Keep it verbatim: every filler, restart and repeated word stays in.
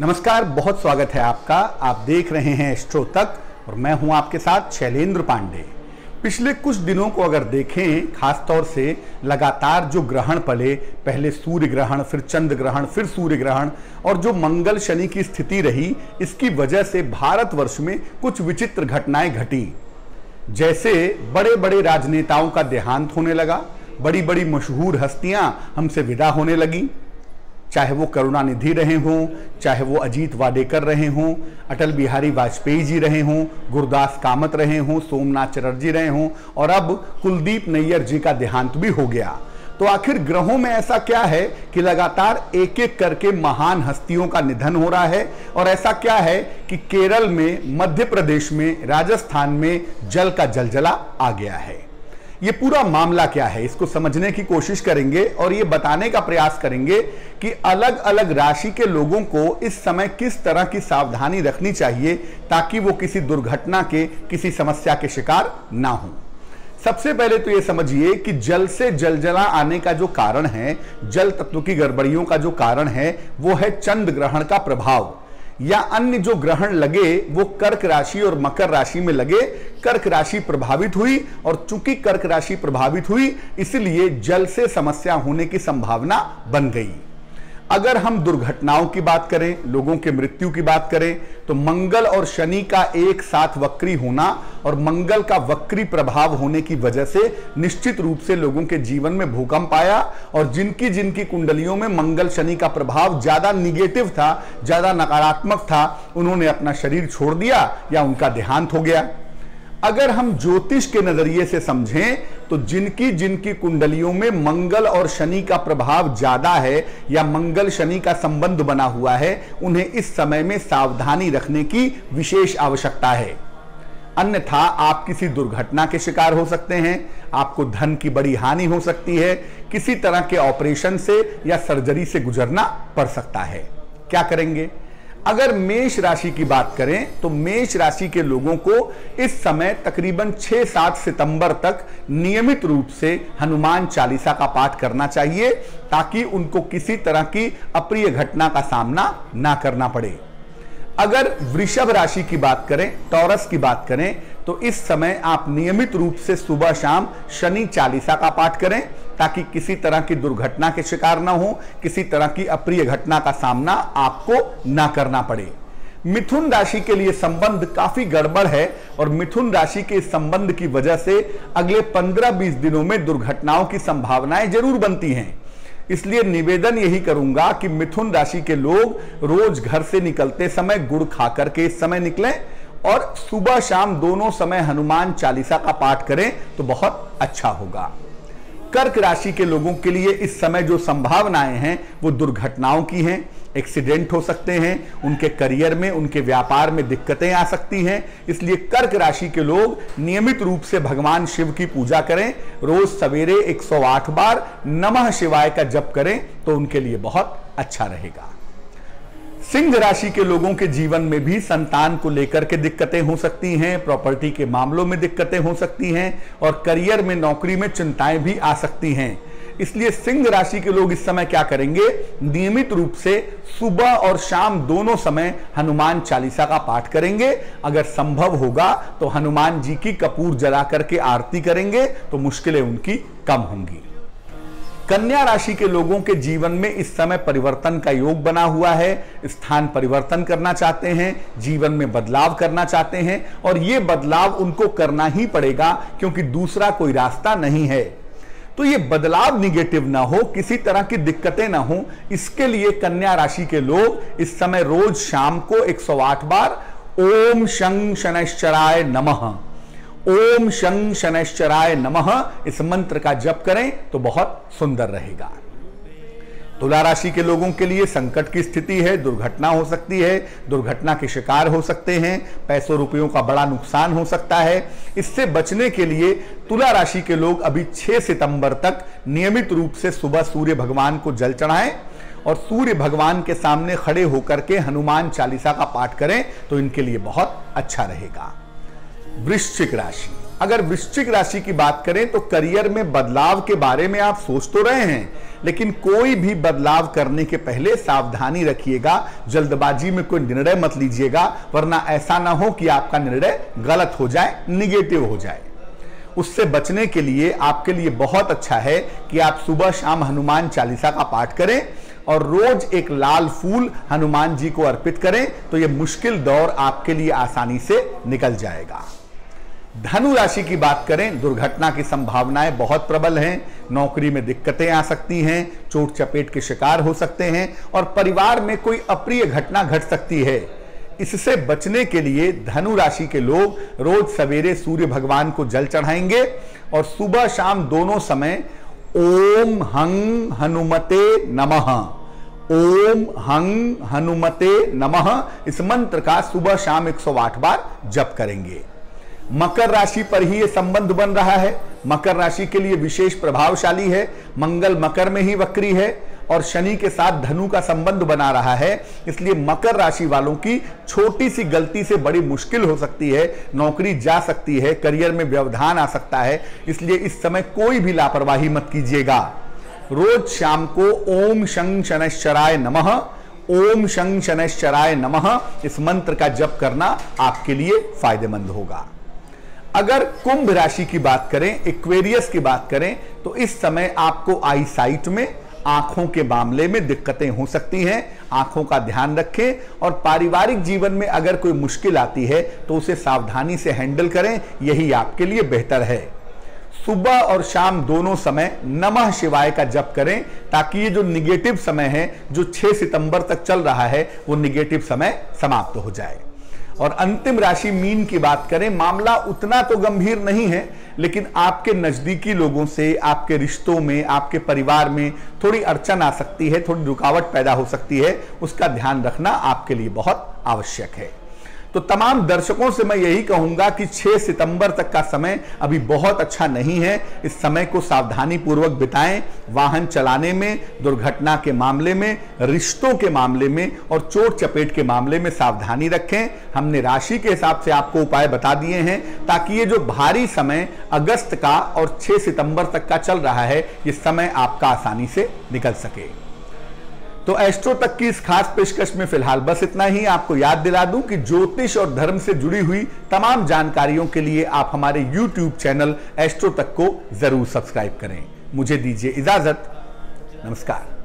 नमस्कार, बहुत स्वागत है आपका। आप देख रहे हैं एस्ट्रो तक और मैं हूं आपके साथ शैलेन्द्र पांडे। पिछले कुछ दिनों को अगर देखें, खासतौर से लगातार जो ग्रहण पले, पहले सूर्य ग्रहण, फिर चंद्र ग्रहण, फिर सूर्य ग्रहण, और जो मंगल शनि की स्थिति रही, इसकी वजह से भारतवर्ष में कुछ विचित्र घटनाएं घटी। जैसे बड़े बड़े राजनेताओं का देहांत होने लगा, बड़ी बड़ी मशहूर हस्तियां हमसे विदा होने लगी, चाहे वो करुणानिधि रहे हों, चाहे वो अजीत वाडेकर रहे हों, अटल बिहारी वाजपेयी जी रहे हों, गुरुदास कामत रहे हों, सोमनाथ चटर्जी रहे हों, और अब कुलदीप नैयर जी का देहांत भी हो गया। तो आखिर ग्रहों में ऐसा क्या है कि लगातार एक एक करके महान हस्तियों का निधन हो रहा है, और ऐसा क्या है कि केरल में, मध्य प्रदेश में, राजस्थान में जल का जलजला आ गया है। ये पूरा मामला क्या है, इसको समझने की कोशिश करेंगे और ये बताने का प्रयास करेंगे कि अलग अलग राशि के लोगों को इस समय किस तरह की सावधानी रखनी चाहिए ताकि वो किसी दुर्घटना के, किसी समस्या के शिकार ना हो। सबसे पहले तो ये समझिए कि जल से जलजला आने का जो कारण है, जल तत्व की गड़बड़ियों का जो कारण है, वो है चंद्र ग्रहण का प्रभाव, या अन्य जो ग्रहण लगे वो कर्क राशि और मकर राशि में लगे। कर्क राशि प्रभावित हुई और चूंकि कर्क राशि प्रभावित हुई, इसलिए जल से समस्या होने की संभावना बन गई। अगर हम दुर्घटनाओं की बात करें, लोगों के मृत्यु की बात करें, तो मंगल और शनि का एक साथ वक्री होना और मंगल का वक्री प्रभाव होने की वजह से निश्चित रूप से लोगों के जीवन में भूकंप आया, और जिनकी जिनकी कुंडलियों में मंगल शनि का प्रभाव ज्यादा निगेटिव था, ज्यादा नकारात्मक था, उन्होंने अपना शरीर छोड़ दिया या उनका देहांत हो गया। अगर हम ज्योतिष के नजरिए से समझें तो जिनकी जिनकी कुंडलियों में मंगल और शनि का प्रभाव ज्यादा है या मंगल शनि का संबंध बना हुआ है, उन्हें इस समय में सावधानी रखने की विशेष आवश्यकता है, अन्यथा आप किसी दुर्घटना के शिकार हो सकते हैं, आपको धन की बड़ी हानि हो सकती है, किसी तरह के ऑपरेशन से या सर्जरी से गुजरना पड़ सकता है। क्या करेंगे? अगर मेष राशि की बात करें तो मेष राशि के लोगों को इस समय तकरीबन छह सात सितंबर तक नियमित रूप से हनुमान चालीसा का पाठ करना चाहिए ताकि उनको किसी तरह की अप्रिय घटना का सामना ना करना पड़े। अगर वृषभ राशि की बात करें, टॉरस की बात करें, तो इस समय आप नियमित रूप से सुबह शाम शनि चालीसा का पाठ करें ताकि किसी तरह की दुर्घटना के शिकार ना हो, किसी तरह की अप्रिय घटना का सामना आपको ना करना पड़े। मिथुन राशि के लिए संबंध काफी गड़बड़ है और मिथुन राशि के इस संबंध की वजह से अगले पंद्रह बीस दिनों में दुर्घटनाओं की संभावनाएं जरूर बनती हैं। इसलिए निवेदन यही करूंगा कि मिथुन राशि के लोग रोज घर से निकलते समय गुड़ खा करके इस समय निकलें और सुबह शाम दोनों समय हनुमान चालीसा का पाठ करें तो बहुत अच्छा होगा। कर्क राशि के लोगों के लिए इस समय जो संभावनाएं हैं वो दुर्घटनाओं की हैं, एक्सीडेंट हो सकते हैं, उनके करियर में, उनके व्यापार में दिक्कतें आ सकती हैं। इसलिए कर्क राशि के लोग नियमित रूप से भगवान शिव की पूजा करें, रोज सवेरे एक सौ आठ बार नमः शिवाय का जप करें तो उनके लिए बहुत अच्छा रहेगा। सिंह राशि के लोगों के जीवन में भी संतान को लेकर के दिक्कतें हो सकती हैं, प्रॉपर्टी के मामलों में दिक्कतें हो सकती हैं, और करियर में, नौकरी में चिंताएं भी आ सकती हैं। इसलिए सिंह राशि के लोग इस समय क्या करेंगे, नियमित रूप से सुबह और शाम दोनों समय हनुमान चालीसा का पाठ करेंगे। अगर संभव होगा तो हनुमान जी की कपूर जला करके आरती करेंगे तो मुश्किलें उनकी कम होंगी। कन्या राशि के लोगों के जीवन में इस समय परिवर्तन का योग बना हुआ है। स्थान परिवर्तन करना चाहते हैं, जीवन में बदलाव करना चाहते हैं, और ये बदलाव उनको करना ही पड़ेगा क्योंकि दूसरा कोई रास्ता नहीं है। तो ये बदलाव निगेटिव ना हो, किसी तरह की दिक्कतें ना हो, इसके लिए कन्या राशि के लोग इस समय रोज शाम को एक सौ आठ बार ओम शं शनैश्चराय नमः, ओम शं शनैश्चराय नमः, इस मंत्र का जप करें तो बहुत सुंदर रहेगा। तुला राशि के लोगों के लिए संकट की स्थिति है, दुर्घटना हो सकती है, दुर्घटना के शिकार हो सकते हैं, पैसों रुपयों का बड़ा नुकसान हो सकता है। इससे बचने के लिए तुला राशि के लोग अभी छह सितंबर तक नियमित रूप से सुबह सूर्य भगवान को जल चढ़ाएं और सूर्य भगवान के सामने खड़े होकर के हनुमान चालीसा का पाठ करें तो इनके लिए बहुत अच्छा रहेगा। वृश्चिक राशि अगर वृश्चिक राशि की बात करें तो करियर में बदलाव के बारे में आप सोच तो रहे हैं, लेकिन कोई भी बदलाव करने के पहले सावधानी रखिएगा, जल्दबाजी में कोई निर्णय मत लीजिएगा, वरना ऐसा ना हो कि आपका निर्णय गलत हो जाए, निगेटिव हो जाए। उससे बचने के लिए आपके लिए बहुत अच्छा है कि आप सुबह शाम हनुमान चालीसा का पाठ करें और रोज एक लाल फूल हनुमान जी को अर्पित करें, तो यह मुश्किल दौर आपके लिए आसानी से निकल जाएगा। धनु राशि की बात करें, दुर्घटना की संभावनाएं बहुत प्रबल हैं, नौकरी में दिक्कतें आ सकती हैं, चोट चपेट के शिकार हो सकते हैं और परिवार में कोई अप्रिय घटना घट सकती है। इससे बचने के लिए धनु राशि के लोग रोज सवेरे सूर्य भगवान को जल चढ़ाएंगे और सुबह शाम दोनों समय ओम हंग हनुमते नमः, ओम हंग हनुमते नमः, इस मंत्र का सुबह शाम एक सौ आठ बार जप करेंगे। मकर राशि पर ही ये संबंध बन रहा है। मकर राशि के लिए विशेष प्रभावशाली है। मंगल मकर में ही वक्री है और शनि के साथ धनु का संबंध बना रहा है, इसलिए मकर राशि वालों की छोटी सी गलती से बड़ी मुश्किल हो सकती है, नौकरी जा सकती है, करियर में व्यवधान आ सकता है, इसलिए इस समय कोई भी लापरवाही मत कीजिएगा। रोज शाम को ओम शं शनैश्चराय नमः, ओम शं शनैश्चराय नमः, इस मंत्र का जप करना आपके लिए फायदेमंद होगा। अगर कुंभ राशि की बात करें, एक्वेरियस की बात करें, तो इस समय आपको आई साइट में, आंखों के मामले में दिक्कतें हो सकती हैं, आंखों का ध्यान रखें और पारिवारिक जीवन में अगर कोई मुश्किल आती है तो उसे सावधानी से हैंडल करें, यही आपके लिए बेहतर है। सुबह और शाम दोनों समय नमः शिवाय का जप करें, ताकि ये जो निगेटिव समय है, जो छह सितंबर तक चल रहा है, वो निगेटिव समय समाप्त हो जाए। और अंतिम राशि मीन की बात करें, मामला उतना तो गंभीर नहीं है, लेकिन आपके नजदीकी लोगों से, आपके रिश्तों में, आपके परिवार में थोड़ी अड़चन आ सकती है, थोड़ी रुकावट पैदा हो सकती है, उसका ध्यान रखना आपके लिए बहुत आवश्यक है। तो तमाम दर्शकों से मैं यही कहूंगा कि छह सितंबर तक का समय अभी बहुत अच्छा नहीं है। इस समय को सावधानी पूर्वक बिताएं। वाहन चलाने में, दुर्घटना के मामले में, रिश्तों के मामले में और चोट चपेट के मामले में सावधानी रखें। हमने राशि के हिसाब से आपको उपाय बता दिए हैं, ताकि ये जो भारी समय अगस्त का और छह सितंबर तक का चल रहा है, ये समय आपका आसानी से निकल सके। तो एस्ट्रो तक की इस खास पेशकश में फिलहाल बस इतना ही। आपको याद दिला दूं कि ज्योतिष और धर्म से जुड़ी हुई तमाम जानकारियों के लिए आप हमारे यूट्यूब चैनल एस्ट्रो तक को जरूर सब्सक्राइब करें। मुझे दीजिए इजाजत, नमस्कार।